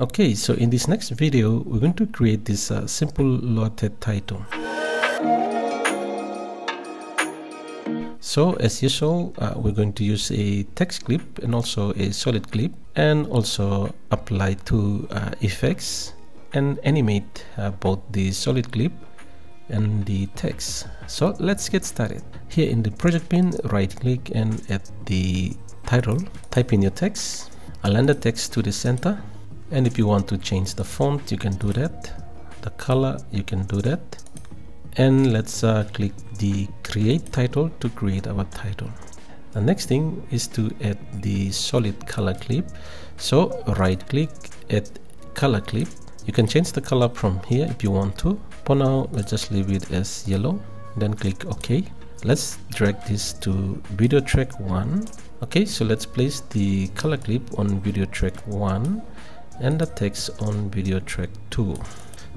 Okay, so in this next video, we're going to create this simple lotted title. So as usual, we're going to use a text clip and also a solid clip, and also apply two effects and animate both the solid clip and the text. So let's get started. Here in the project pane, right click and at the title, type in your text. Align the text to the center. And if you want to change the font, you can do that. The color, you can do that. And let's click the create title to create our title. The next thing is to add the solid color clip. So right click, add color clip. You can change the color from here if you want to. For now, let's just leave it as yellow, then click OK. Let's drag this to video track 1. Okay, so let's place the color clip on video track 1 and the text on video track 2.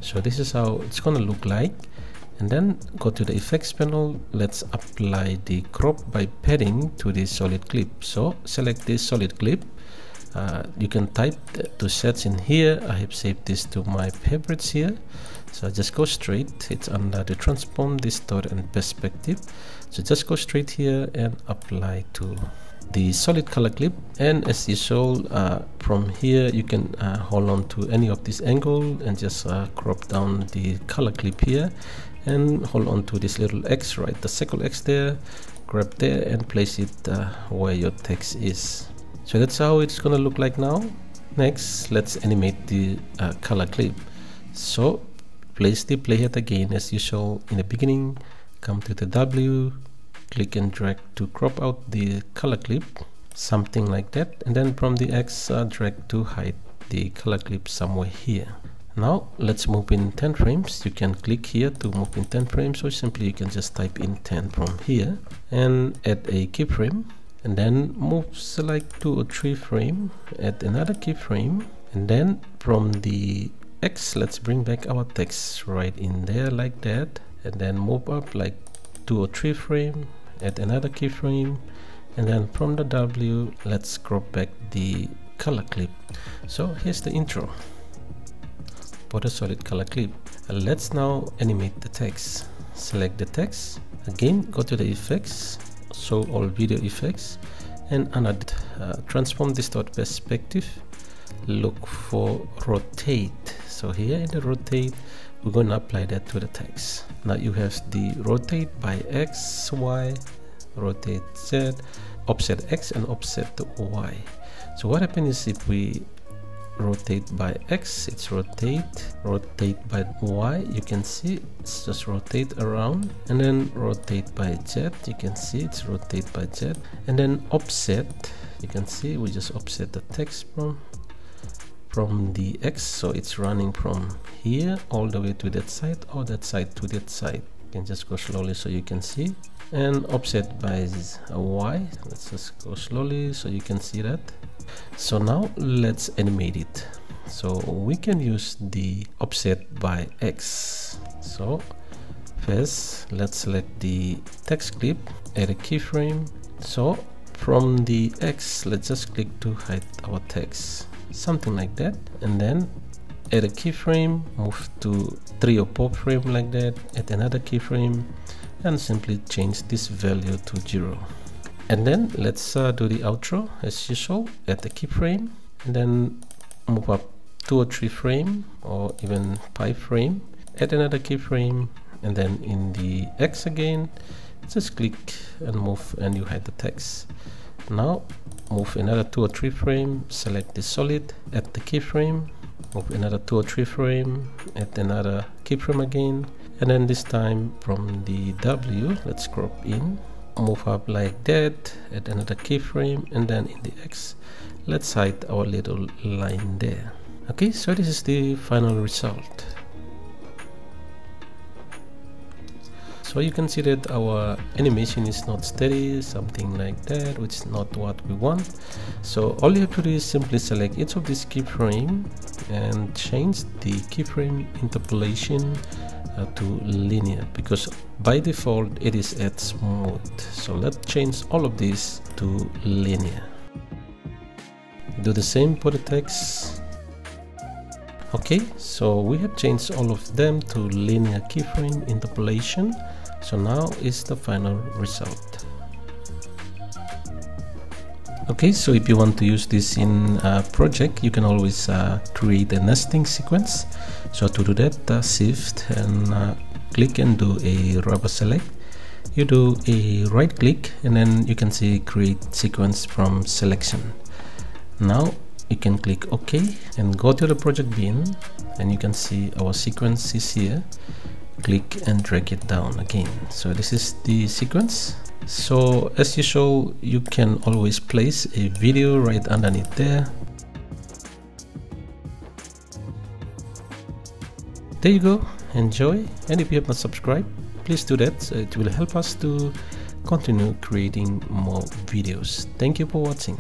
So this is how it's gonna look like. And then go to the effects panel. Let's apply the crop by padding to the solid clip. So select this solid clip. You can type the two sets in here. I have saved this to my favorites here. So just go straight. It's under the transform, distort, and perspective. So just go straight here and apply to the solid color clip. And as usual, from here you can hold on to any of this angle and just crop down the color clip here and hold on to this little X, right, the circle X there, grab there and place it where your text is. So that's how it's gonna look like now. Next, let's animate the color clip. So place the playhead again as usual in the beginning, come to the W, click and drag to crop out the color clip, something like that, and then from the X drag to hide the color clip somewhere here. Now let's move in 10 frames. You can click here to move in 10 frames, or simply you can just type in 10 from here and add a keyframe, and then move select 2 or 3 frame, add another keyframe, and then from the X let's bring back our text right in there like that, and then move up like 2 or 3 frame, add another keyframe, and then from the W let's crop back the color clip. So here's the intro for the solid color clip. Let's now animate the text. Select the text again, go to the effects, show all video effects, and under transform, distort, perspective, look for rotate. So here in the rotate we're going to apply that to the text. Now you have the rotate by X, Y, rotate Z, offset X and offset Y. So what happens is if we rotate by X, it's rotate, rotate by Y, you can see it's just rotate around, and then rotate by Z, you can see it's rotate by Z, and then offset, you can see we just offset the text from the X, so it's running from here all the way to that side, or that side to that side. You can just go slowly so you can see, and offset by Y, let's just go slowly so you can see that. So now let's animate it. So we can use the offset by X. So first let's select the text clip, add a keyframe, so from the X let's just click to hide our text, something like that, and then add a keyframe, move to 3 or 4 frame like that, add another keyframe, and simply change this value to 0. And then let's do the outro as usual, add the keyframe, and then move up 2 or 3 frame, or even 5 frame, add another keyframe, and then in the X again just click and move and you hide the text. Now move another 2 or 3 frame, select the solid, add the keyframe, move another 2 or 3 frame, add another keyframe again, and then this time from the W let's crop in, move up like that, add another keyframe, and then in the X let's hide our little line there. Okay, so this is the final result. So you can see that our animation is not steady, something like that, which is not what we want. So all you have to do is simply select each of these keyframe and change the keyframe interpolation to linear, because by default it is at smooth. So let's change all of these to linear. Do the same for the text. Okay, so we have changed all of them to linear keyframe interpolation. So now is the final result. Okay, so if you want to use this in a project, you can always create a nesting sequence. So to do that, shift and click and do a rubber select. You do a right click and then you can see create sequence from selection. Now you can click OK and go to the project bin, and you can see our sequence is here. Click and drag it down again. So this is the sequence. So as usual, you can always place a video right underneath there. There you go, enjoy. And if you have not subscribed, please do that. So it will help us to continue creating more videos. Thank you for watching.